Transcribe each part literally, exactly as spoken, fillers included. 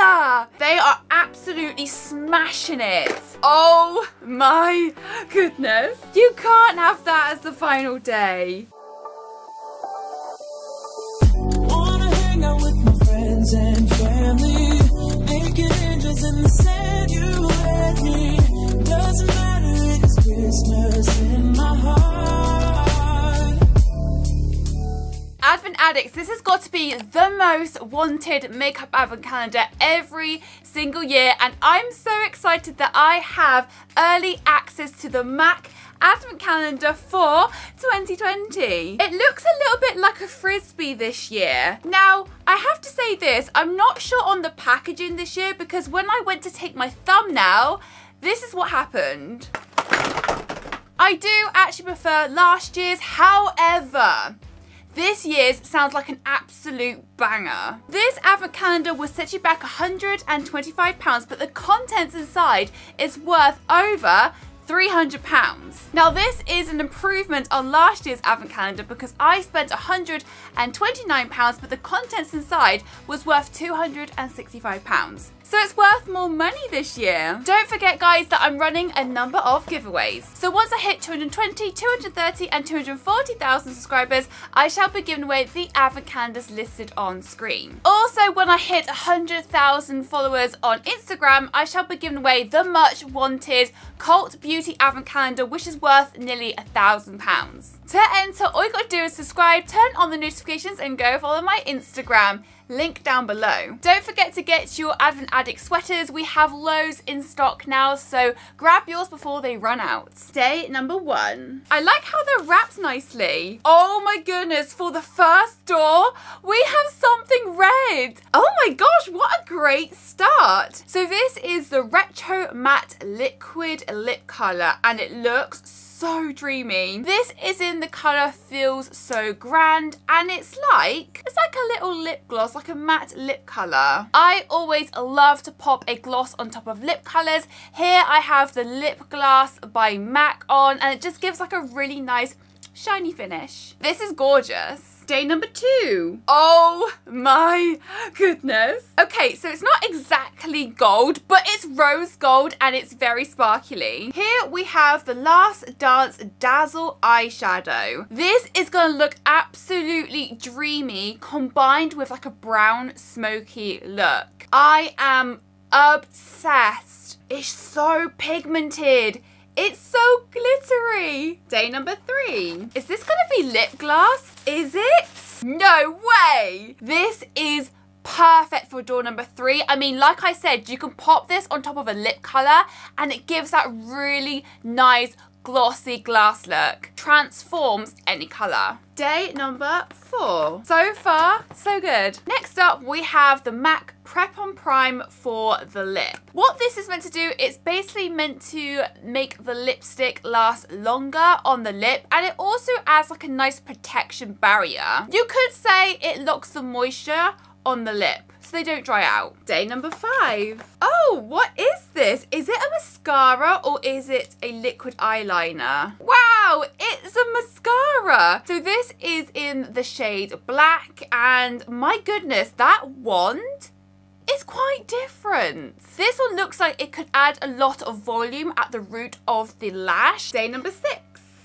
together. They are absolutely smashing it. Oh my goodness. You can't have that as the final day. Wanna hang out with my friends and family, making angels in the Saturday. Doesn't matter, it's Christmas in my heart. Advent Addicts, this has got to be the most wanted makeup advent calendar every single year, and I'm so excited that I have early access to the MAC advent calendar for twenty twenty. It looks a little bit like a frisbee this year. Now, I have to say this, I'm not sure on the packaging this year, because when I went to take my thumbnail, this is what happened. I do actually prefer last year's, however, this year's sounds like an absolute banger. This advent calendar will set you back one hundred and twenty-five pounds, but the contents inside is worth over three hundred pounds. Now this is an improvement on last year's advent calendar because I spent one hundred and twenty-nine pounds, but the contents inside was worth two hundred and sixty-five pounds. So it's worth more money this year. Don't forget guys that I'm running a number of giveaways. So once I hit two hundred and twenty, two hundred and thirty and two hundred and forty thousand subscribers, I shall be giving away the advent calendars listed on screen. Also when I hit one hundred thousand followers on Instagram, I shall be giving away the much wanted Cult Beauty advent calendar, which is worth nearly a thousand pounds. To enter, all you gotta do is subscribe, turn on the notifications and go follow my Instagram. Link down below. Don't forget to get your Advent Addict sweaters. We have Lowe's in stock now, so grab yours before they run out. Day number one. I like how they're wrapped nicely. Oh my goodness, for the first door, we have something red. Oh my gosh, what a great start. So this is the Retro Matte Liquid Lip Colour, and it looks so So dreamy. This is in the colour Feels So Grand, and it's like, it's like a little lip gloss, like a matte lip colour. I always love to pop a gloss on top of lip colours. Here I have the Lip Glass by MAC on, and it just gives like a really nice shiny finish. This is gorgeous. Day number two. Oh my goodness. Okay, so it's not exactly gold, but it's rose gold and it's very sparkly. Here we have the Last Dance Dazzle eyeshadow. This is gonna look absolutely dreamy combined with like a brown smoky look. I am obsessed. It's so pigmented. It's so glittery. Day number three. Is this gonna be lip gloss? Is it? No way. This is perfect for door number three. I mean, like I said, you can pop this on top of a lip color and it gives that really nice glossy glass look. Transforms any color. Day number four. So far, so good. Next up, we have the MAC Prep on Prime for the lip. What this is meant to do, it's basically meant to make the lipstick last longer on the lip, and it also adds like a nice protection barrier. You could say it locks the moisture on the lip so they don't dry out. Day number five. Oh, what is this? Is it a mascara or is it a liquid eyeliner? Wow, it's a mascara. So this is in the shade black, and my goodness, that wand, it's quite different. This one looks like it could add a lot of volume at the root of the lash. Day number six.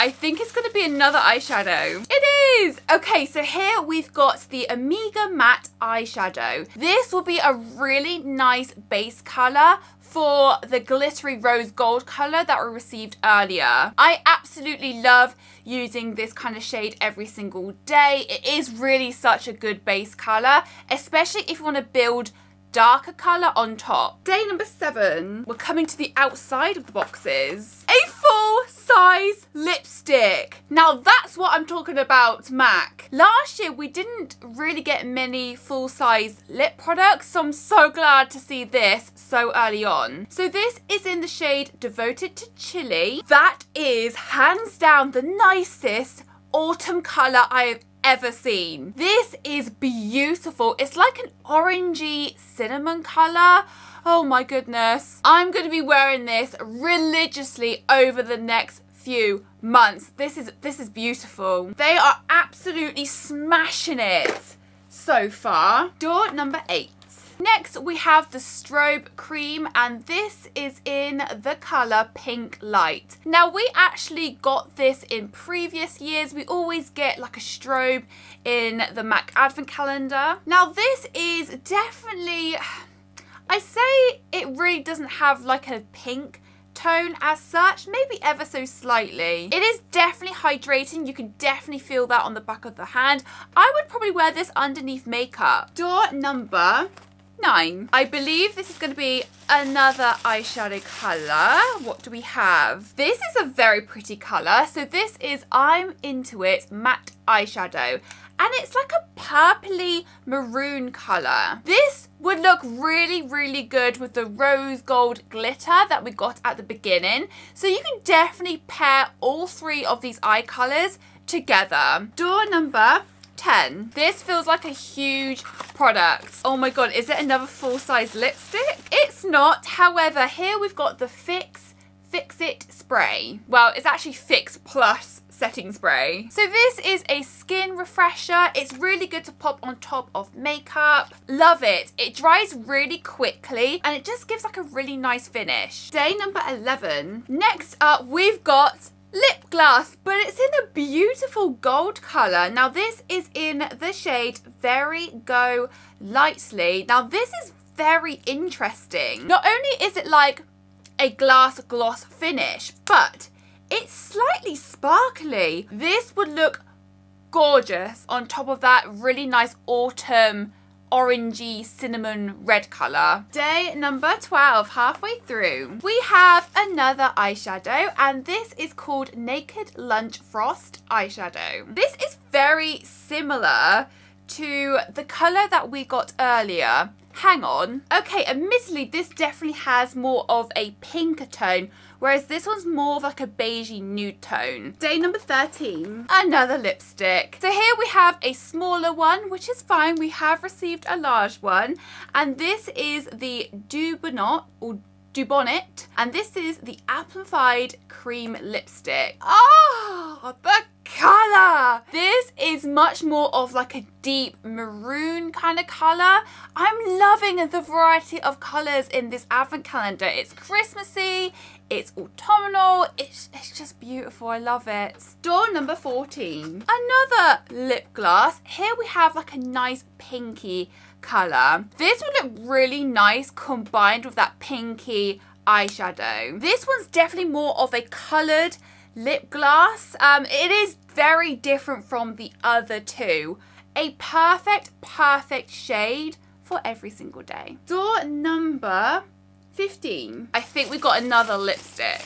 I think it's gonna be another eyeshadow. It is! Okay, so here we've got the Omega Matte eyeshadow. This will be a really nice base color for the glittery rose gold color that we received earlier. I absolutely love using this kind of shade every single day. It is really such a good base color, especially if you wanna build darker colour on top. Day number seven. We're coming to the outside of the boxes. A full-size lipstick. Now that's what I'm talking about, MAC. Last year we didn't really get many full-size lip products, so I'm so glad to see this so early on. So this is in the shade Devoted to Chilly. That is hands down the nicest autumn colour I've ever seen. This is beautiful. It's like an orangey cinnamon color. Oh my goodness. I'm going to be wearing this religiously over the next few months. This is this is beautiful. They are absolutely smashing it so far. Door number eight. Next, we have the strobe cream, and this is in the colour Pink Light. Now, we actually got this in previous years. We always get like a strobe in the MAC Advent Calendar. Now, this is definitely, I say it really doesn't have like a pink tone as such, maybe ever so slightly. It is definitely hydrating. You can definitely feel that on the back of the hand. I would probably wear this underneath makeup. Door number nine. I believe this is going to be another eyeshadow colour. What do we have? This is a very pretty colour. So this is I'm Into It Matte Eyeshadow. And it's like a purpley maroon colour. This would look really, really good with the rose gold glitter that we got at the beginning. So you can definitely pair all three of these eye colours together. Door number ten. This feels like a huge product. Oh my god, is it another full-size lipstick? It's not. However, here we've got the Fix Fix It Spray. Well, it's actually Fix Plus Setting Spray. So this is a skin refresher. It's really good to pop on top of makeup. Love it. It dries really quickly and it just gives like a really nice finish. Day number eleven. Next up, we've got lip gloss, but it's in a beautiful gold colour. Now this is in the shade Very Go Lightly. Now this is very interesting. Not only is it like a glass gloss finish, but it's slightly sparkly. This would look gorgeous on top of that really nice autumn orangey cinnamon red colour. Day number twelve, halfway through. We have another eyeshadow, and this is called Naked Lunch Frost eyeshadow. This is very similar to the colour that we got earlier. Hang on. Okay, admittedly this definitely has more of a pink tone, whereas this one's more of like a beigey nude tone. Day number thirteen. Another lipstick. So here we have a smaller one, which is fine. We have received a large one, and this is the Dubonnet or Dubonnet, and this is the Amplified Cream Lipstick. Oh, the colour! This is much more of like a deep maroon kind of colour. I'm loving the variety of colours in this advent calendar. It's Christmassy, it's autumnal, it's, it's just beautiful, I love it. Door number fourteen. Another lip gloss. Here we have like a nice pinky colour. This would look really nice combined with that pinky eyeshadow. This one's definitely more of a coloured lip gloss. Um, it is very different from the other two. A perfect, perfect shade for every single day. Door number fifteen. I think we got another lipstick.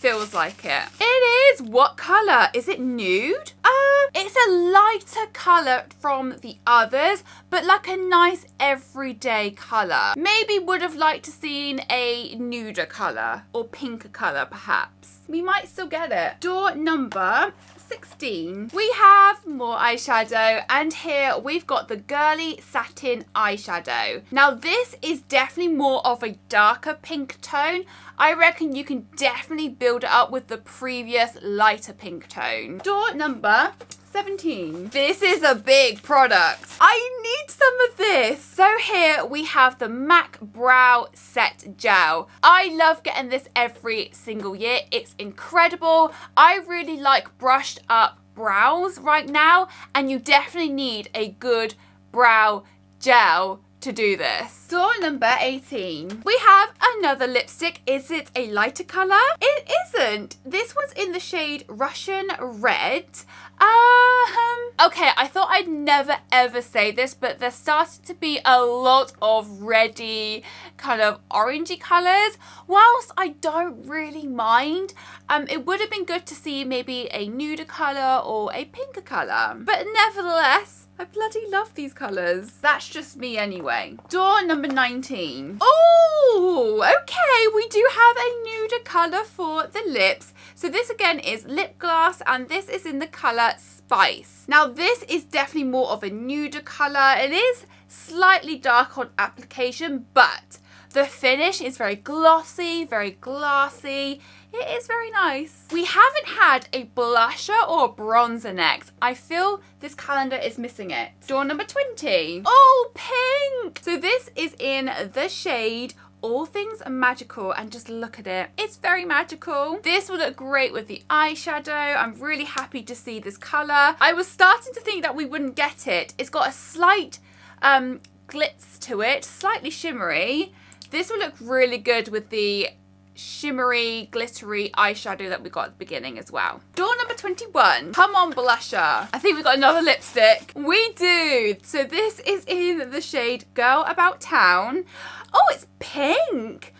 Feels like it. It is, what colour? Is it nude? Uh, it's a lighter colour from the others, but like a nice everyday colour. Maybe would have liked to seen a nuder colour or pinker colour perhaps. We might still get it. Door number sixteen. We have more eyeshadow, and here we've got the Girly Satin eyeshadow. Now this is definitely more of a darker pink tone. I reckon you can definitely build it up with the previous lighter pink tone. Door number seventeen. This is a big product. I need some of this. So here we have the MAC Brow Set Gel. I love getting this every single year. It's incredible. I really like brushed up brows right now, and you definitely need a good brow gel to do this. Door number eighteen. We have another lipstick. Is it a lighter colour? It isn't. This one's in the shade Russian Red. Um, okay, I thought I'd never ever say this, but there started to be a lot of reddy, kind of orangey colours. Whilst I don't really mind, um, it would have been good to see maybe a nuder colour or a pinker colour. But nevertheless, I bloody love these colours. That's just me anyway. Door number nineteen. Oh, okay, we do have a nuder colour for the lips. So this again is lip gloss, and this is in the colour Spice. Now this is definitely more of a nuder colour. It is slightly dark on application, but the finish is very glossy, very glassy. It is very nice. We haven't had a blusher or a bronzer next. I feel this calendar is missing it. Door number twenty. Oh, pink! So this is in the shade All Things Magical, and just look at it. It's very magical. This will look great with the eyeshadow. I'm really happy to see this colour. I was starting to think that we wouldn't get it. It's got a slight um, glitz to it, slightly shimmery. This will look really good with the shimmery, glittery eyeshadow that we got at the beginning as well. Door number twenty-one. Come on, blusher. I think we've got another lipstick. We do. So this is in the shade Girl About Town. Oh, it's pink.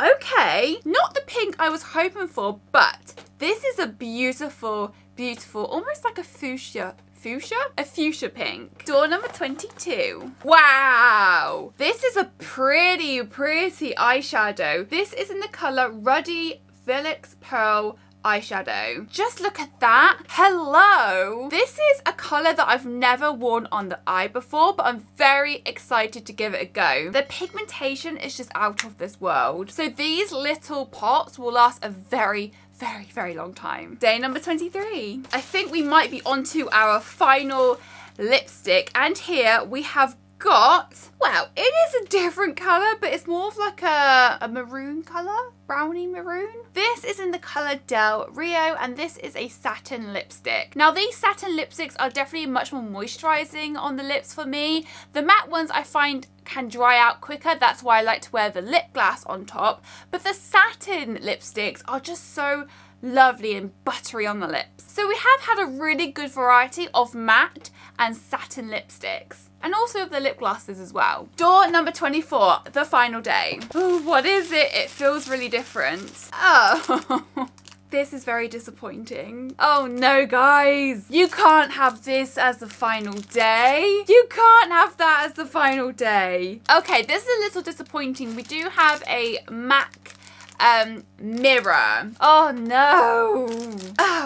Okay. Not the pink I was hoping for, but this is a beautiful, beautiful, almost like a fuchsia. Fuchsia? A fuchsia pink. Door number twenty-two. Wow! This is a pretty, pretty eyeshadow. This is in the colour Ruddy Velux Pearl eyeshadow. Just look at that. Hello! This is a colour that I've never worn on the eye before, but I'm very excited to give it a go. The pigmentation is just out of this world. So these little pots will last a very very, very long time. Day number twenty-three. I think we might be onto our final lipstick, and here we have got, well, it is a different colour, but it's more of like a, a maroon colour, brownie maroon. This is in the colour Del Rio, and this is a satin lipstick. Now these satin lipsticks are definitely much more moisturising on the lips for me. The matte ones I find can dry out quicker, that's why I like to wear the lip glass on top, but the satin lipsticks are just so lovely and buttery on the lips. So we have had a really good variety of matte and satin lipsticks, and also the lip glosses as well. Door number twenty-four, the final day. Ooh, what is it? It feels really different. Oh. This is very disappointing. Oh no, guys. You can't have this as the final day. You can't have that as the final day. Okay, this is a little disappointing. We do have a MAC um, mirror. Oh no.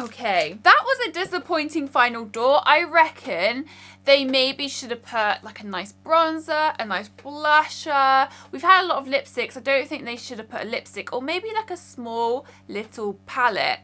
Okay, that was a disappointing final door. I reckon they maybe should have put like a nice bronzer, a nice blusher. We've had a lot of lipsticks. I don't think they should have put a lipstick, or maybe like a small little palette.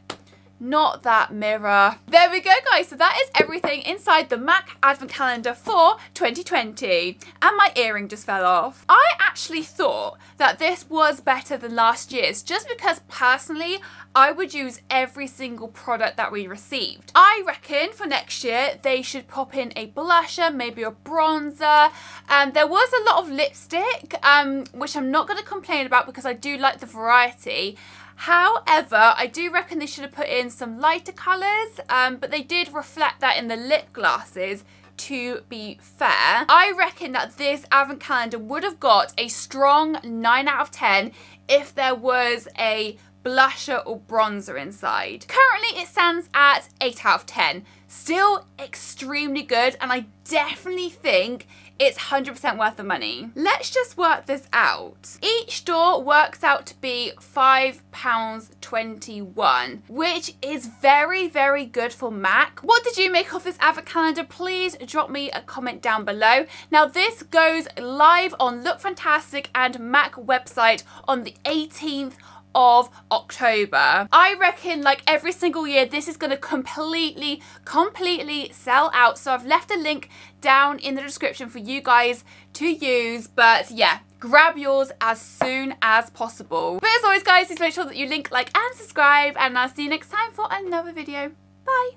Not that mirror. There we go, guys. So that is everything inside the MAC Advent Calendar for twenty twenty. And my earring just fell off. I actually thought that this was better than last year's, just because personally, I would use every single product that we received. I reckon for next year, they should pop in a blusher, maybe a bronzer. Um, there was a lot of lipstick, um, which I'm not going to complain about because I do like the variety. However, I do reckon they should have put in some lighter colours, um, but they did reflect that in the lip glasses, to be fair. I reckon that this advent calendar would have got a strong nine out of ten if there was a blusher or bronzer inside. Currently it stands at eight out of ten. Still extremely good, and I definitely think it's one hundred percent worth the money. Let's just work this out. Each door works out to be five pounds twenty-one, which is very, very good for MAC. What did you make of this advent calendar? Please drop me a comment down below. Now this goes live on Look Fantastic and MAC website on the eighteenth of October. I reckon like every single year this is going to completely completely sell out, so I've left a link down in the description for you guys to use, but yeah, grab yours as soon as possible. But as always, guys, please make sure that you link, like and subscribe, and I'll see you next time for another video. Bye.